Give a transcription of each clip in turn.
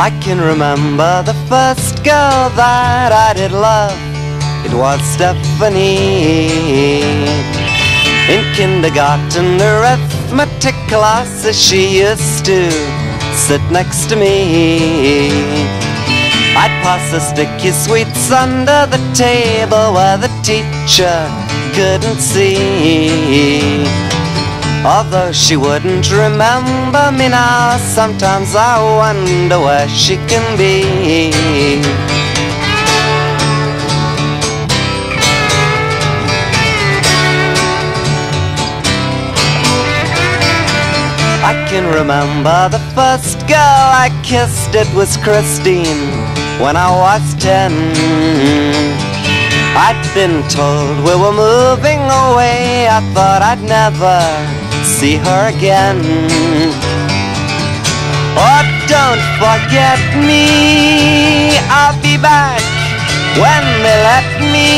I can remember the first girl that I did love. It was Stephanie. In kindergarten arithmetic classes she used to sit next to me. I'd pass her sticky sweets under the table where the teacher couldn't see. Although she wouldn't remember me now, sometimes I wonder where she can be. I can remember the first girl I kissed, it was Christine, when I was 10. I'd been told we were moving away, I thought I'd never see her again. Oh, don't forget me, I'll be back when they let me.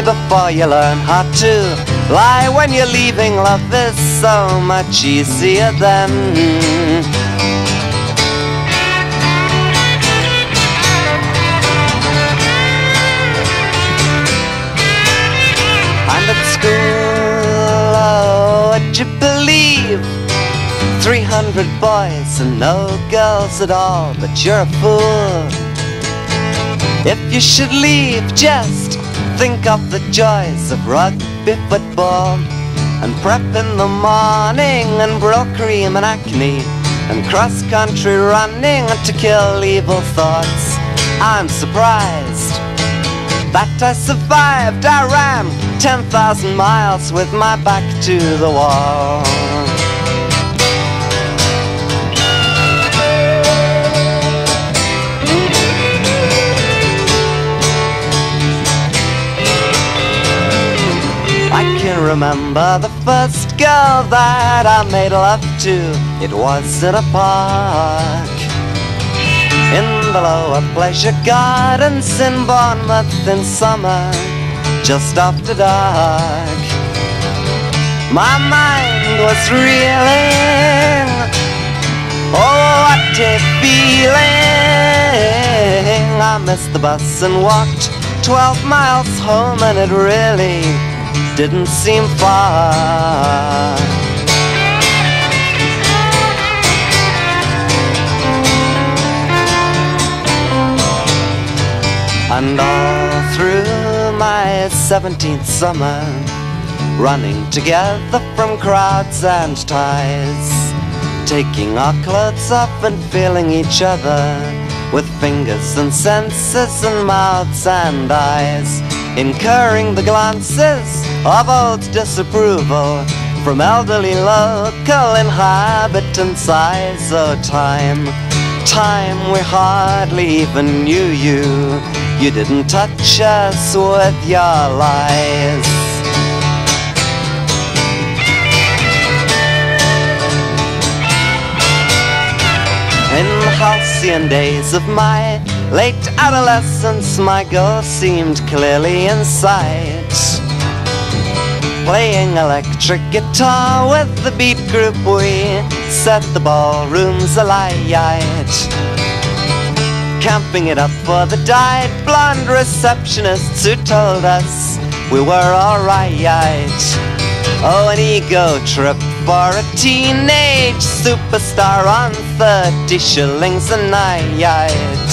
Before you learn how to lie when you're leaving, love is so much easier than. At school, oh, would you believe 300 boys and no girls at all, but you're a fool if you should leave. Just think of the joys of rugby football and prep in the morning and brill cream and acne and cross-country running and to kill evil thoughts. I'm surprised that I survived. I ran 10,000 miles with my back to the wall. I can remember the first girl that I made love to. It was in a park in the lower pleasure gardens in Bournemouth in summer, just after dark. My mind was reeling, oh, what a feeling. I missed the bus and walked 12 miles home, and it really didn't seem far. And all through my 17th summer, running together from crowds and ties, taking our clothes off and feeling each other with fingers and senses and mouths and eyes, incurring the glances of old disapproval from elderly local inhabitants' eyes. Oh, time we hardly even knew you. You didn't touch us with your lies. In the halcyon days of my late adolescence, my goal seemed clearly in sight. Playing electric guitar with the beat group, we set the ballrooms alight. Camping it up for the dyed blonde receptionists who told us we were alright. Oh, an ego trip for a teenage superstar on 30 shillings a night.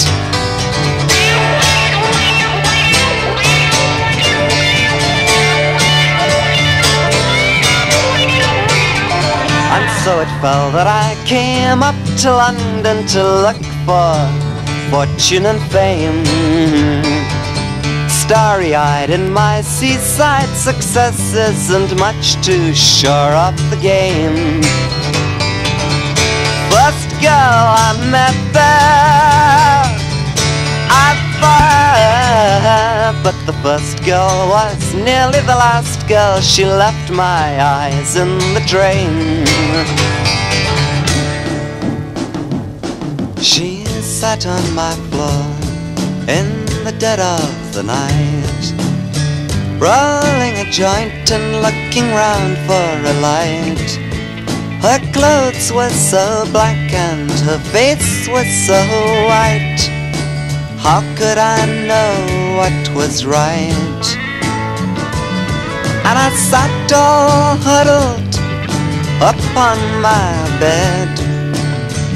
And so it fell that I came up to London to look for fortune and fame. Starry-eyed in my seaside success isn't much to shore up the game. First girl I met there, I thought, but the first girl was nearly the last girl. She left my eyes in the train. She sat on my floor in the dead of the night, rolling a joint and looking round for a light. Her clothes were so black and her face was so white. How could I know what was right? And I sat all huddled upon my bed,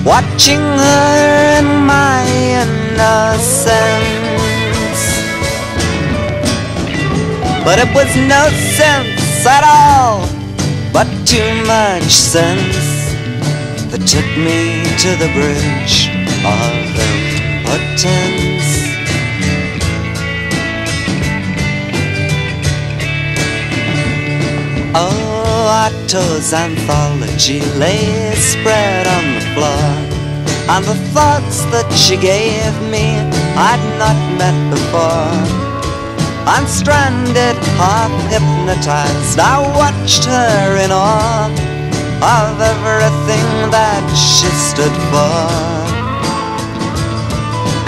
watching her in my innocence. But it was no sense at all, but too much sense, that took me to the bridge of impotence. Oh, Otto's anthology lay spread on the floor, and the thoughts that she gave me I'd not met before. I'm stranded, half hypnotized, I watched her in awe of everything that she stood for.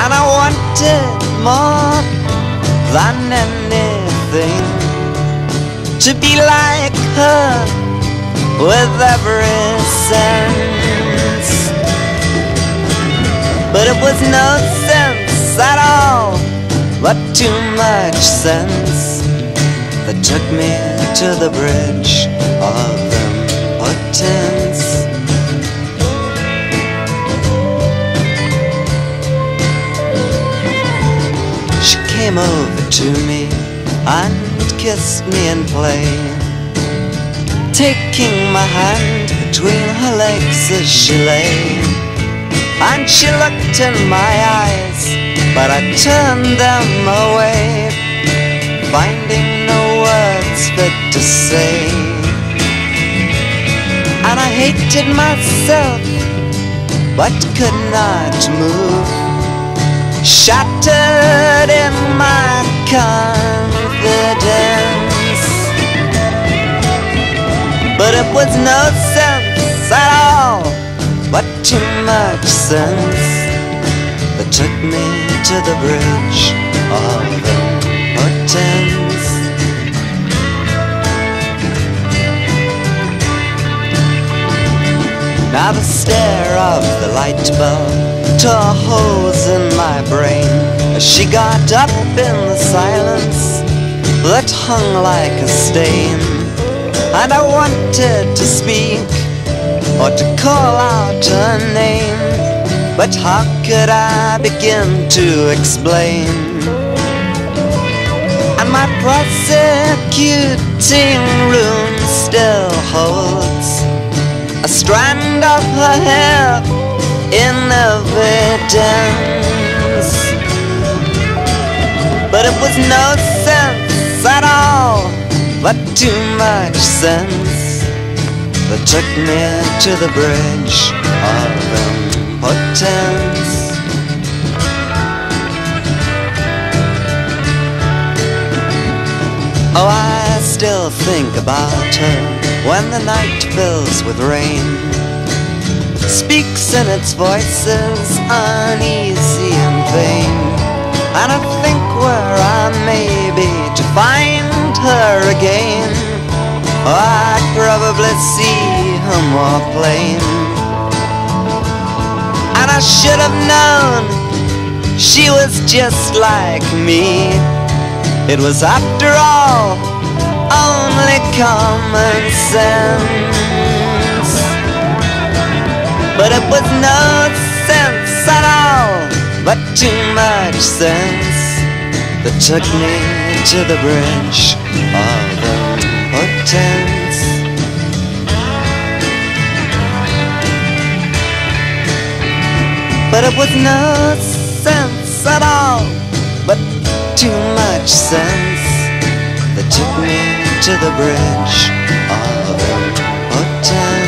And I wanted more than anything, to be like her with every sense. But it was no sense at all, but too much sense, that took me to the bridge of impotence. She came over to me and kissed me in play, taking my hand between her legs as she lay. And she looked in my eyes, but I turned them away, finding no words fit to say. And I hated myself, but could not move, shattered in my confidence. But it was no sense at all, but too much sense, that took me to the bridge of impotence. Now the stare of the light bulb tore holes in my brain, as she got up in the silence that hung like a stain. And I wanted to speak or to call out her name, but how could I begin to explain? And my prosecuting room still holds a strand of her hair in evidence. But it was no sense at all, but too much sense, that took me to the bridge of impotence. Oh, I still think about her when the night fills with rain, speaks in its voices uneasy and vain. And I think where I may be to find her again, oh, I'd probably see her more plain. And I should have known she was just like me, it was after all only common sense. But it was no sense at all, but too much sense, that took me to the bridge of impotence. But it was no sense at all, but too much sense, that took me to the bridge of impotence.